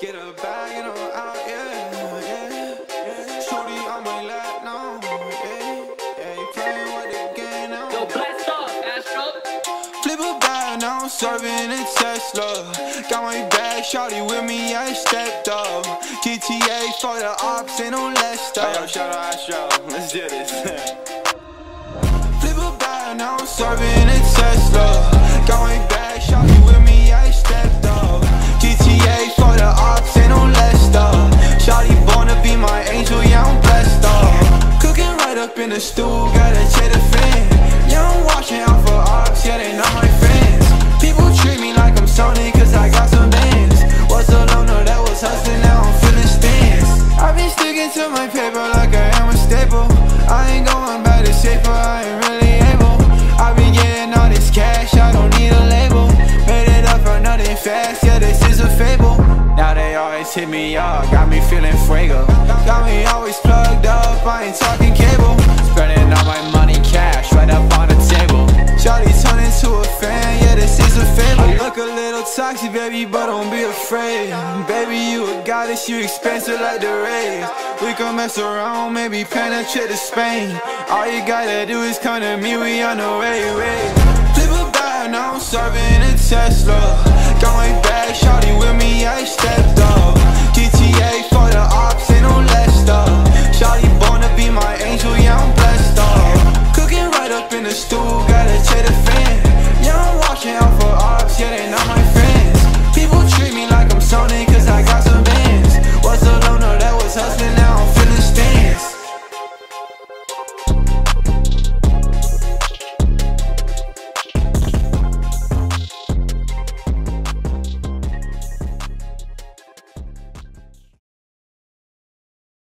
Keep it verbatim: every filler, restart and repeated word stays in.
Get a bag, you know, out, yeah, yeah, yeah. Shorty on my lap now, yeah, yeah. You playing with the game now. Yo, blast off, Astro. Flip a bag, now I'm serving a Tesla. Got my bag, shorty with me, I stepped up. G T A for the ops, ain't no less stuff. Hey, yo, shout out Astro, let's do this. Flip a bag, now I'm serving a Tesla. Got my bag, shorty with me, I stepped up. G T A for the ops, ain't no less stuff. Shawty born to be my angel, yeah, I'm blessed up. Cooking right up in the stew, got a cheddar fan. Yeah, I'm watching out for ops, yeah, they not my friends. People treat me like I'm Sony, cause I got some bands. Was a loner that was hustling, now I'm feeling stands. I've been sticking to my paper like I am a staple. I ain't going back to shape, but I ain't really able. I've been getting all this cash, I don't need a label. Made it up for nothing fast, yeah, this is a fable. Now they always hit me up, got me feeling fuego. Got me always plugged up, I ain't talking cable. Spreading all my money cash, right up on the table. Shawty turn into a fan, yeah, this is a fable. I look a little toxic, baby, but don't be afraid. Baby, you a goddess, you expensive like the rays. We can mess around, maybe penetrate to Spain. All you gotta do is come to me, we on the way, way. Flip a bag, now I'm serving a Tesla.